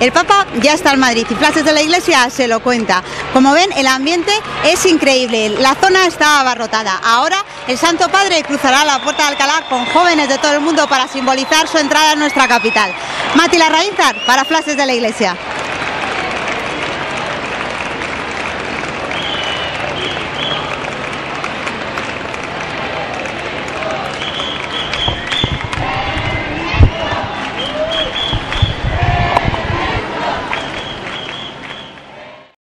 El Papa ya está en Madrid y Plazas de la Iglesia se lo cuenta. Como ven, el ambiente es increíble, la zona está abarrotada. Ahora el Santo Padre cruzará la Puerta de Alcalá con jóvenes de todo el mundo para simbolizar su entrada en nuestra capital. Mati Larraínzar para Plazas de la Iglesia.